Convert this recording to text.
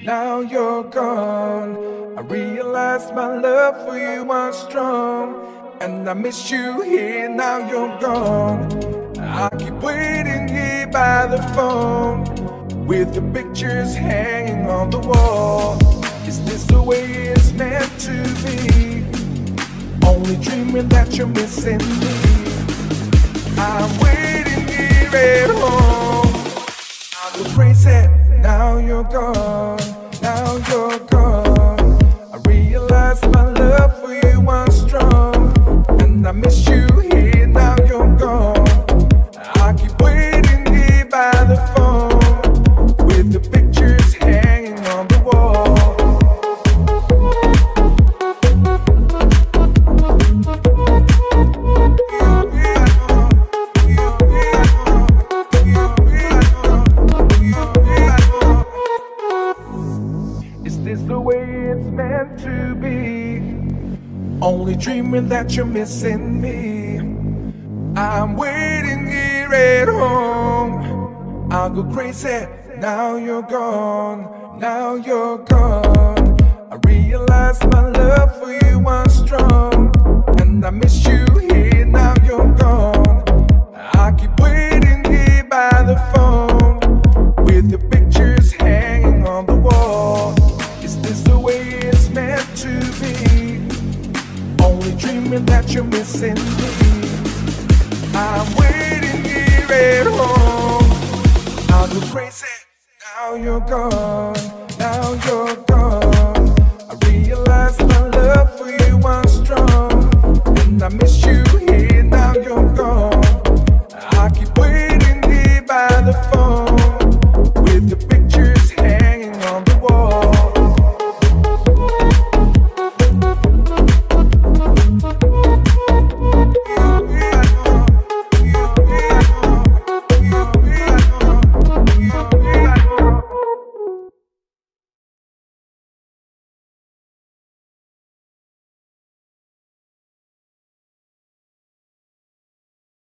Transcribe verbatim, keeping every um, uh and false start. Now you're gone, I realize my love for you was strong, and I miss you here, now you're gone. I keep waiting here by the phone, with the pictures hanging on the wall. Is this the way it's meant to be? Only dreaming that you're missing me. I'm waiting here at home, I'm crazy, now you're gone. Now you're gone, I realize my love for you was strong, and I miss you here, now you're gone. I keep waiting here by the phone, with the pictures hanging on the wall. To be, only dreaming that you're missing me. I'm waiting here at home, I'll go crazy, now you're gone. Now you're gone, I realize my love for you was strong, and I miss you here, now you're gone. I keep waiting here by the phone, with the pictures hanging on the wall. Is this the way meant to be? Only dreaming that you're missing me. I'm waiting here at home, I'll go crazy, now you're gone. Now you're gone, I realize my love for you was strong, and I miss you.